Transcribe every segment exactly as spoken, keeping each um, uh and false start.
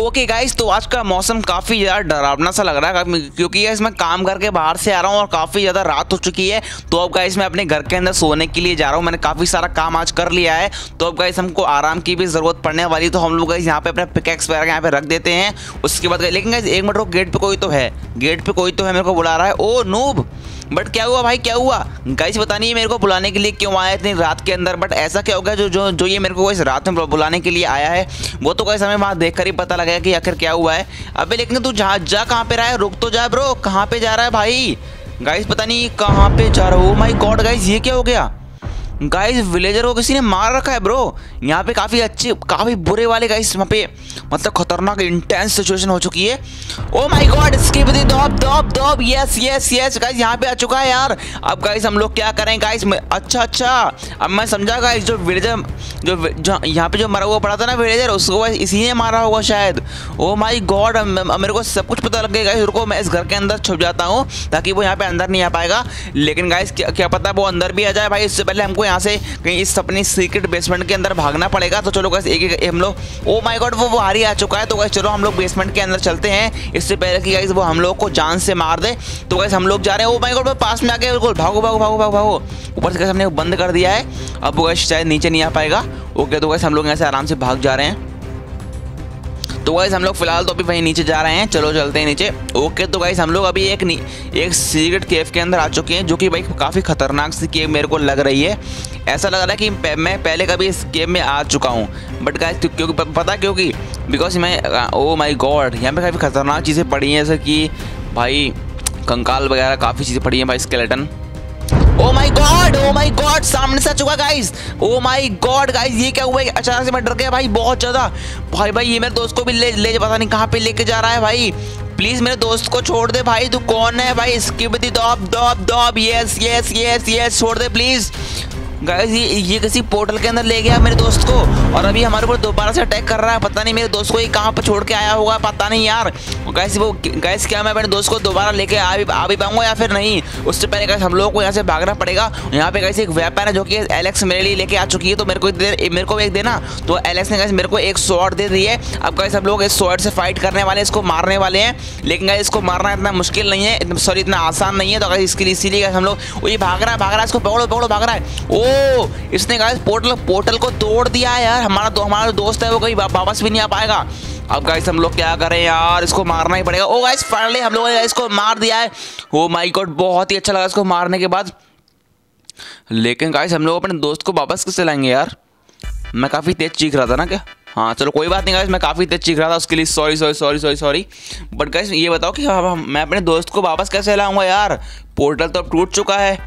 Okay guys, तो आज का मौसम काफ़ी ज़्यादा डरावना सा लग रहा है क्योंकि गाइस मैं काम करके बाहर से आ रहा हूँ और काफ़ी ज़्यादा रात हो चुकी है। तो अब गाइस मैं अपने घर के अंदर सोने के लिए जा रहा हूँ। मैंने काफ़ी सारा काम आज कर लिया है, तो अब गाइस हमको आराम की भी ज़रूरत पड़ने वाली। तो हम लोग गाइस यहाँ पे अपने पिकैक्स वगैरह यहाँ पे रख देते हैं। उसके बाद लेकिन गाइस एक मिनट, गेट पर कोई तो है, गेट पर कोई तो है, मेरे को बुला रहा है। ओ नूब, बट क्या हुआ भाई, क्या हुआ? गाइस पता नहीं मेरे को बुलाने के लिए क्यों आया इतनी रात के अंदर, बट ऐसा क्या होगा जो जो जो ये मेरे को इस रात में बुलाने के लिए आया है, वो तो गाइस हमें वहाँ देखकर ही पता लगा कि आखिर क्या हुआ है। अबे लेकिन तू जा जा कहाँ पे रहा है, रुक तो जा ब्रो, कहाँ पे जा रहा है भाई? गाइस पता नहीं कहाँ पे जा रहा हूँ। माय गॉड गाइस, ये क्या हो गया? गाइस विलेजर को किसी ने मार रखा है ब्रो। यहाँ पे काफ़ी अच्छे काफ़ी बुरे वाले गाइस वहाँ पे मतलब खतरनाक इंटेंस सिचुएशन हो चुकी है। Oh my god, skibidi dop dop dop, yes yes yes guys यहाँ पे आ चुका है यार। अब गाइस हम लोग क्या करें गाइस? अच्छा अच्छा अब मैं समझा गाइस, जो विलेजर जो, जो यहाँ पे जो मरा हुआ पड़ा था ना विलेजर, उसको इसी ने मारा होगा शायद। ओ माय गॉड, मेरे को सब कुछ पता लग गया गाइस। रुको मैं इस घर के अंदर छुप जाता हूँ ताकि वो यहाँ पे अंदर नहीं आ पाएगा। लेकिन गाइस क्या, क्या पता वो अंदर भी आ जाए भाई। इससे पहले हमको यहाँ से कहीं इस अपनी सीक्रेट बेसमेंट के अंदर भागना पड़ेगा। तो चलो गाइस एक एक हम लोग, ओ माय गॉड वो भारी आ चुका है। तो गाइस चलो हम लोग बेसमेंट के अंदर चलते हैं इससे पहले कि गाइस वो हम लोग को जान से मार दे। तो गाइस हम लोग जा रहे हैं। ओ माय गॉड वो पास में आ गए, बिल्कुल भागो भागो भागो भागो भागो। ऊपर से गाइस हमने बंद कर दिया है, अब वो गाइस शायद नीचे नहीं आ पाएगा। ओके तो गाइस हम लोग यहाँ से आराम से भाग जा रहे हैं। तो गाइस हम लोग फिलहाल तो अभी वहीं नीचे जा रहे हैं, चलो चलते हैं नीचे। ओके तो गाइस हम लोग अभी एक एक सीक्रेट केव के अंदर आ चुके हैं, जो कि भाई काफ़ी खतरनाक सी केव मेरे को लग रही है। ऐसा लग रहा है कि मैं पहले कभी इस केव में आ चुका हूं, बट गाइस क्योंकि पता क्योंकि बिकॉज मैं, ओ माय गॉड यहाँ पे काफ़ी खतरनाक चीज़ें पड़ी हैं, जैसे कि भाई कंकाल वगैरह काफ़ी चीज़ें पड़ी हैं भाई, skeleton. Oh my god, oh my god सामने से आ चुका guys. Oh my god guys ये क्या हुआ? अचानक से मैं डर गया भाई बहुत ज़्यादा। भाई भाई ये मेरे दोस्त को भी ले ले पता नहीं कहाँ पे लेके जा रहा है भाई। प्लीज़ मेरे दोस्त को छोड़ दे भाई, तू कौन है भाई? Skibidi dop dop dop, yes yes yes yes, छोड़ दे प्लीज़। गाइस ये ये किसी पोर्टल के अंदर ले गया मेरे दोस्त को और अभी हमारे ऊपर दोबारा से अटैक कर रहा है। पता नहीं मेरे दोस्त को ये कहाँ पर छोड़ के आया होगा, पता नहीं यार। गाइस वो गाइस क्या मैं अपने दोस्त को दोबारा लेके आ भी आ भी पाऊंगा या फिर नहीं? उससे पहले गाइस हम लोगों को यहाँ से भागना पड़ेगा। यहाँ पे गाइस एक वेपन है जो कि एलेक्स मेरे लिए लेके आ चुकी है, तो मेरे को दे मेरे को एक देना। तो एलेक्स ने गाइस मेरे को एक शॉट दे दी है। अब गाइस हम लोग इस शॉट से फाइट करने वाले, इसको मारने वाले हैं। लेकिन गाइस इसको मारना इतना मुश्किल नहीं है, सॉरी इतना आसान नहीं है। तो गाइस इसके लिए इसीलिए हम लोग, ये भाग रहा है भाग रहा है, इसको पकड़ो पकड़ो भाग रहा है। ओ इसने गाइस पोर्टल पोर्टल को तोड़ दिया है यार। हमारा दो हमारा दोस्त है, वो कहीं वापस भी नहीं आ पाएगा। अब गाइस हम लोग क्या करें यार, इसको मारना ही पड़ेगा। ओ गाइस फाइनली हम लोगों ने इसको मार दिया है। ओ माय गॉड बहुत ही अच्छा लगा इसको मारने के बाद। लेकिन गाइस हम लोग अपने दोस्त को वापस कैसे लाएंगे यार? मैं काफ़ी तेज चीख रहा था ना क्या? हाँ चलो कोई बात नहीं गाइस, मैं काफ़ी तेज चीख रहा था, उसके लिए sorry sorry sorry sorry sorry but guys ये बताओ कि मैं अपने दोस्त को वापस कैसे लाऊंगा यार? पोर्टल तो अब टूट चुका है।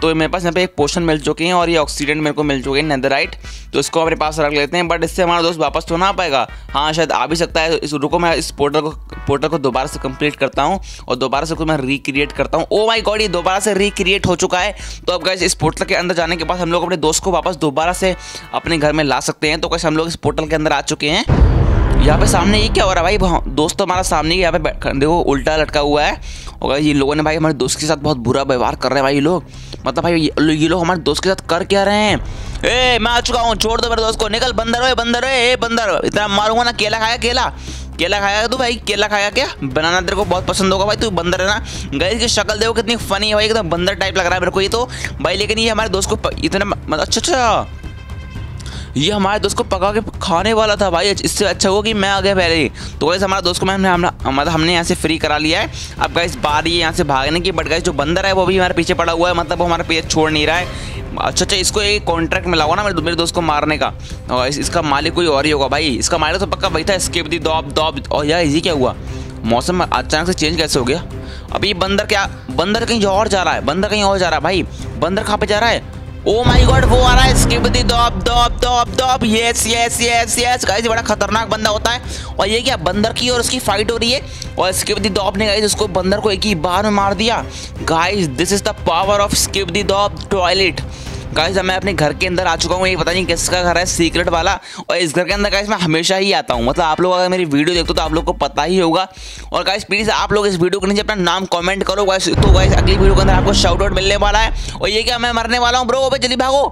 तो मेरे पास यहाँ पे एक पोशन मिल चुके हैं और ये ऑक्सीडेंट मेरे को मिल चुके हैं, नेदरराइट। तो इसको अपने पास रख लेते हैं, बट इससे हमारा दोस्त वापस तो ना आ पाएगा। हाँ शायद आ भी सकता है। इस रुको मैं इस पोर्टल को पोर्टल को दोबारा से कंप्लीट करता हूँ और दोबारा से को मैं रिक्रिएट करता हूँ। ओ माय गॉड ये दोबारा से रिक्रिएट हो चुका है। तो अब गाइस इस पोर्टल के अंदर जाने के बाद हम लोग अपने दोस्त को वापस दोबारा से अपने घर में ला सकते हैं। तो गाइस हम लोग इस पोर्टल के अंदर आ चुके हैं। यहाँ पे सामने ये क्या हो रहा है भाई? दोस्त हमारा सामने यहाँ पे देखो उल्टा लटका हुआ है। और ये लोगों ने भाई हमारे दोस्त के साथ बहुत बुरा व्यवहार कर रहे हैं भाई ये लोग। मतलब भाई ये, ये लोग हमारे दोस्त के साथ कर क्या रहे हैं? ए मैं आ चुका हूँ, छोड़ दो मेरे दोस्त को, निकल बंदर ओए बंदर ओए, ए बंदर इतना मारूंगा ना। केला खाया केला केला खाया तू भाई, केला खाया क्या? बनाना तेरे को बहुत पसंद होगा भाई, तू बंदर है ना। गाइस की शक्ल देखो कितनी फनी है भाई, एकदम बंदर टाइप लग रहा है मेरे को ये तो भाई। लेकिन ये हमारे दोस्त को इतना मतलब, अच्छा अच्छा ये हमारे दोस्त को पका के खाने वाला था भाई, इससे अच्छा हुआ कि मैं आ गया पहले ही। तो गाइस हमारे दोस्त को मैं हमने मतलब हमने यहाँ से फ्री करा लिया है। अब गाइस बारी यहाँ से भागने की, बट गाइस जो बंदर है वो भी हमारे पीछे पड़ा हुआ है, मतलब वो हमारे पीछे छोड़ नहीं रहा है। अच्छा अच्छा इसको एक कॉन्ट्रैक्ट मिला हुआ ना मेरे मेरे दोस्त को मारने का, और इस, इसका मालिक कोई और ही होगा भाई। इसका मालिक तो पक्का वही था, स्किपिदी दौब दौब। और यार ये क्या हुआ, मौसम अचानक से चेंज कैसे हो गया? अभी बंदर क्या, बंदर कहीं और जा रहा है, बंदर कहीं और जा रहा है भाई। बंदर कहाँ पर जा रहा है? ओ माय गॉड वो आ रहा है, skibidi dop dop dop dop, yes yes yes yes. Guys बड़ा खतरनाक बंदा होता है। और ये क्या बंदर की और उसकी फाइट हो रही है, और स्किपिदी दौब ने गाइस उसको बंदर को एक ही बार में मार दिया। Guys this is the power of skibidi dop toilet. Guys मैं अपने घर के अंदर आ चुका हूँ, ये पता नहीं किसका घर है सीक्रेट वाला। और इस घर के अंदर गाइस मैं हमेशा ही आता हूँ, मतलब आप लोग अगर मेरी वीडियो देखते हो तो आप लोग को पता ही होगा। और गाइस प्लीज़ आप लोग इस वीडियो के नीचे अपना नाम कमेंट करो गाइस, तो गाइस अगली वीडियो के अंदर आपको शाउट आउट मिलने वाला है। और ये क्या मैं मरने वाला हूँ ब्रो, जल्दी भागो।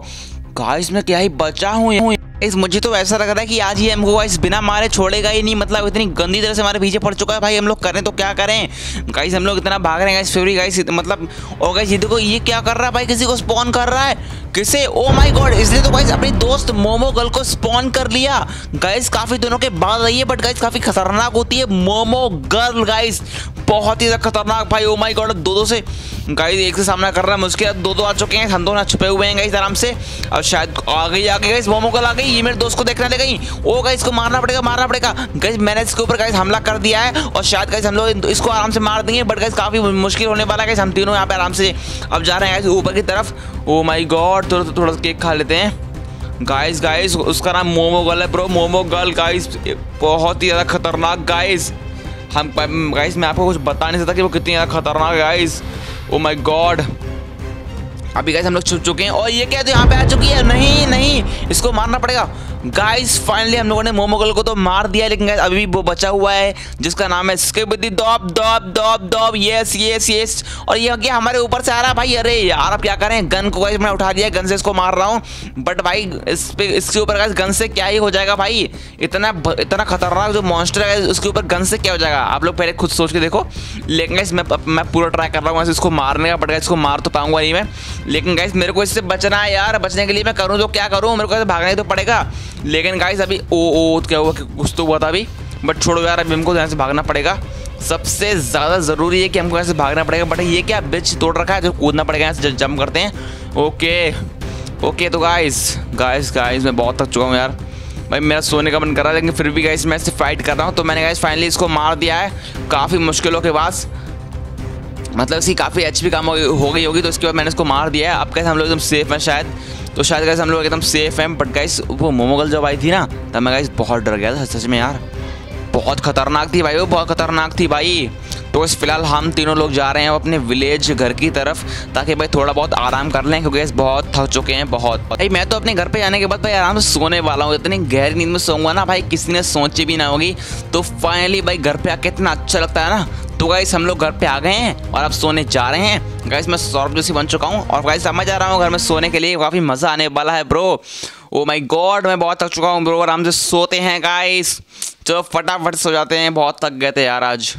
गाइस मैं क्या ही बचा हूँ। इस मुझे तो ऐसा लग रहा है कि आज ये हमको गाइस बिना मारे छोड़ेगा ही नहीं। मतलब इतनी गंदी तरह से हमारे पीछे पड़ चुका है भाई। हम लोग करें तो क्या करें गाइस, हम लोग इतना भाग रहे हैं गाइस फ्यूरी गाइस मतलब। और गाइस ये देखो ये क्या कर रहा है भाई, किसी को स्पॉन कर रहा है किसे, ओ माय गॉड। इसलिए तो गाइस अपनी दोस्त मोमो गर्ल को स्पॉन कर लिया गाइस, काफी दिनों के बाद आई है बट गाइस काफी खतरनाक होती है मोमो गर्ल गाइस, बहुत ही ज्यादा खतरनाक भाई। ओ माय गॉड दो दो से गाइस एक से सामना करना मुश्किल, दो दो आ चुके हैं, हम दोनों छुपे हुए हैं गाइस आराम से। और शायद आ गई आ गई गाइस मोमो गर्ल आ गई, ये मेरे दोस्त को देखने लग गई। ओ गाइस को मारना पड़ेगा मारना पड़ेगा गाइस, मैंने इसके ऊपर गाइस हमला कर दिया है और शायद गाइस हम लोग इसको आराम से मार देंगे बट गाइस काफी मुश्किल होने वाला है गाइस। हम तीनों यहाँ पे आराम से अब जा रहे हैं गाइस ऊपर की तरफ। ओ माय गॉड थोड़ा थोड़ा थोड़ा केक खा लेते हैं गाइस। गाइस उसका नाम मोमो गर्ल है ब्रो, मोमो गर्ल गाइस बहुत ही ज़्यादा खतरनाक गाइस। हम गाइस मैं आपको कुछ बता नहीं सकता कि वो कितनी ज़्यादा खतरनाक गाइस। ओ माय गॉड अभी गाइस हम लोग छुप चुके हैं। और ये क्या तो यहाँ पे आ चुकी है, नहीं नहीं इसको मारना पड़ेगा गाइस। फाइनली हम लोगों ने मोमो गर्ल को तो मार दिया, लेकिन गाइस अभी वो बचा हुआ है जिसका नाम है skibidi dop dop dop dop yes yes yes. और ये क्या हमारे ऊपर से आ रहा है भाई, अरे यार अब क्या करें। गन को गाइस मैं उठा दिया, गन से इसको मार रहा हूँ बट भाई इस पे इसके ऊपर गाइस गन से क्या ही हो जाएगा भाई। इतना इतना खतरनाक जो मॉन्स्टर है उसके ऊपर गन से क्या हो जाएगा, आप लोग पहले खुद सोच के देखो। लेकिन गाइस मैं मैं पूरा ट्राई कर रहा हूँ इसको मारने का बट गाइस इसको मार तो पाऊंगा नहीं मैं। लेकिन गाइस मेरे को इससे बचना है यार, बचने के लिए मैं करूँ तो क्या करूँ, मेरे को भागना ही तो पड़ेगा। लेकिन गाइस अभी ओ ओ क्या हुआ, कुछ तो हुआ था अभी बट छोड़ो यार अभी हमको यहाँ से भागना पड़ेगा। सबसे ज़्यादा ज़रूरी है कि हमको यहाँ से भागना पड़ेगा। बट ये क्या बिच तोड़ रखा है, जो कूदना पड़ेगा यहाँ से, जंप करते हैं। ओके ओके तो गाइस गाइस गाइस मैं बहुत थक चुका हूँ यार भाई, मेरा सोने का मन कर रहा है लेकिन फिर भी गाइस मैं इससे फाइट कर रहा हूँ। तो मैंने गाइस फाइनली इसको मार दिया है काफ़ी मुश्किलों के बाद, मतलब इसकी काफ़ी एच पी कम हो गई होगी तो इसके बाद मैंने इसको मार दिया है। अब कैसे हम लोग एकदम सेफ हैं शायद, तो शायद गाइस हम लोग एकदम सेफ हैं। बट गाइस वो मोमो गर्ल जब आई थी ना तब मैं गाइस बहुत डर गया था सच में यार, बहुत खतरनाक थी भाई वो, बहुत खतरनाक थी भाई। तो इस फिलहाल हम तीनों लोग जा रहे हैं अपने विलेज घर की तरफ ताकि भाई थोड़ा बहुत आराम कर लें क्योंकि गाइस बहुत थक चुके हैं बहुत भाई। मैं तो अपने घर पे जाने के बाद भाई आराम से सोने वाला हूँ, इतनी गहरी नींद में सोऊंगा ना भाई किसी ने सोची भी ना होगी। तो फाइनली भाई घर पे आके इतना अच्छा लगता है ना। तो गाइस हम लोग घर पे आ गए हैं और अब सोने जा रहे हैं गाइस। मैं सौरभ जोशी बन चुका हूँ और गाइस समझ आ रहा हूँ घर में सोने के लिए काफ़ी मज़ा आने वाला है ब्रो। ओ माय गॉड मैं बहुत थक चुका हूँ ब्रो, आराम से सोते हैं गाइस, चलो फटाफट सो जाते हैं, बहुत थक गए थे यार आज।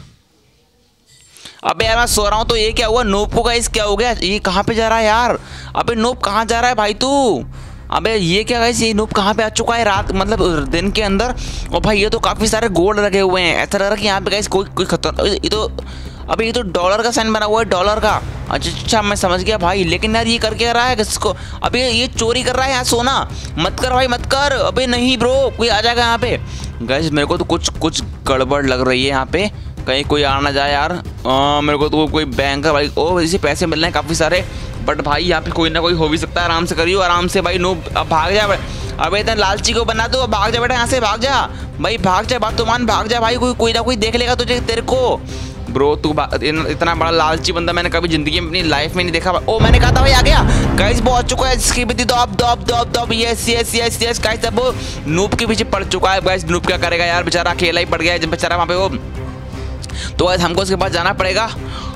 अबे यार मैं सो रहा हूँ तो ये क्या हुआ, नोप को गाइस क्या हो गया, ये कहाँ पर जा रहा है यार, अबे नोप कहाँ जा रहा है भाई तू, अबे ये क्या गाइस ये नूप कहाँ पे आ चुका है रात मतलब दिन के अंदर। और भाई ये तो काफ़ी सारे गोल्ड रखे हुए हैं, ऐसा लग रहा है कि यहाँ पे गाइस कोई कोई खतरा, ये तो अबे ये तो डॉलर का साइन बना हुआ है डॉलर का, अच्छा अच्छा मैं समझ गया भाई। लेकिन यार ये करके रहा है किसको, अबे ये चोरी कर रहा है यहाँ सोना, मत कर भाई मत कर, अबे नहीं ब्रो कोई आ जाएगा यहाँ पे। गाइस मेरे को तो कुछ कुछ गड़बड़ लग रही है यहाँ पे, कहीं कोई आ ना जाए यार। आ, मेरे को तो कोई बैंक भाई, ओ इसे पैसे मिल रहे हैं काफ़ी सारे बट भाई यहाँ पे कोई ना कोई हो भी सकता है, आराम से करियो आराम से भाई। नो अब भाग जा, अबे इतना लालची को बना दो, भाग जा बेटा यहाँ से, भाग जा भाई भाग जा बात तो मान, भाग जा भाई कोई कोई ना कोई देख लेगा तुझे तेरे को ब्रो। तू इतना बड़ा लालची बंदा मैंने कभी ज़िंदगी में अपनी लाइफ में नहीं देखा। ओ मैंने कहा था भाई आ गया गाइस, बहुत चुका है skibidi dop dop dop dop yes yes yes yes guys. अब वो नूप के पीछे पड़ चुका है गाइस, नूप क्या करेगा यार बेचारा, अकेला ही पड़ गया है बेचारा वहाँ पे वो। तो गाइस हमको उसके पास जाना पड़ेगा।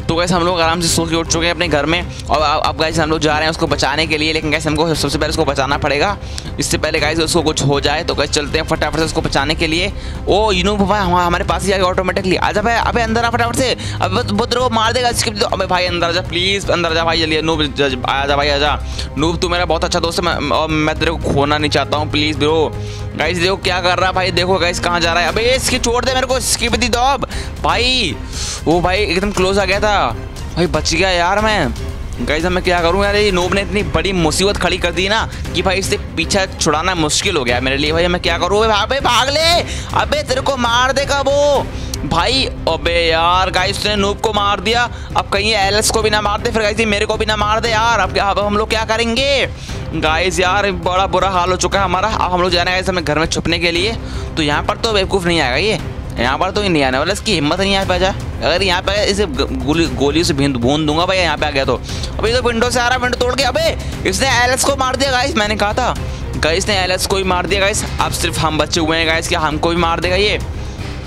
तो गाइस हम लोग आराम से सो के उठ चुके हैं अपने घर में और अब गाइस हम लोग जा रहे हैं उसको बचाने के लिए। लेकिन गाइस हमको सबसे पहले उसको बचाना पड़ेगा, इससे पहले गाइस उसको कुछ हो जाए। तो गाइस चलते हैं फटाफट से उसको बचाने के लिए। ओ यू नो भाई हमारे पास ही आ गया ऑटोमेटिकली, आजा भाई अबे अंदर आ फटाफट से, अब बहुत को मार देगा स्किपिदी। अबे भाई अंदर आजा प्लीज़, अंदर आजा भाई जल्दी, नूब आजा भाई आजा, नूब तू मेरा बहुत अच्छा दोस्त है और मैं तेरे को खोना नहीं चाहता हूँ प्लीज़ ब्रो। गाइस देखो क्या कर रहा है भाई, देखो गाइस कहाँ जा रहा है, अबे इसकी छोड़ दे मेरे को स्किपिदी दौब भाई। वो भाई एकदम क्लोज आ गया था भाई, बच गया यार मैं। गाइस अब मैं क्या करूँ यार, ये नोब ने इतनी बड़ी मुसीबत खड़ी कर दी ना कि भाई इससे पीछा छुड़ाना मुश्किल हो गया मेरे लिए भाई। मैं क्या करूँ भाई, भाग ले, अबे तेरे को मार देगा वो भाई। अबे यार गाइस उसने नूब को मार दिया, अब कहीं एलेक्स को भी ना मार दे, फिर गाइस मेरे को भी ना मार दे यार। अब अब हम लोग क्या करेंगे गाइस, यार बड़ा बुरा हाल हो चुका है हमारा। अब हम लोग जाना है अपने घर में छुपने के लिए। तो यहाँ पर तो बेवकूफ़ नहीं आएगा ये, यहाँ पर तो ही नहीं आने वाला, इसकी हिम्मत नहीं यहाँ पे आ जाए। अगर यहाँ पे इसे गोली गोली से भींद भून दूंगा भाई यहाँ पे आ गया तो। अबे तो विंडो से आ रहा, विंडो तोड़ के, अबे इसने एलेक्स को मार दिया गाइस, मैंने कहा था गाइस ने एलेक्स को ही मार दिया गाइस। अब सिर्फ हम बचे हुए हैं गाइस कि हमको भी मार देगा ये।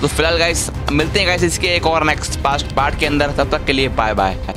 तो फिलहाल गाइस मिलते हैं गाइस इसके एक और नेक्स्ट पास्ट पार्ट के अंदर, तब तक के लिए बाय बाय।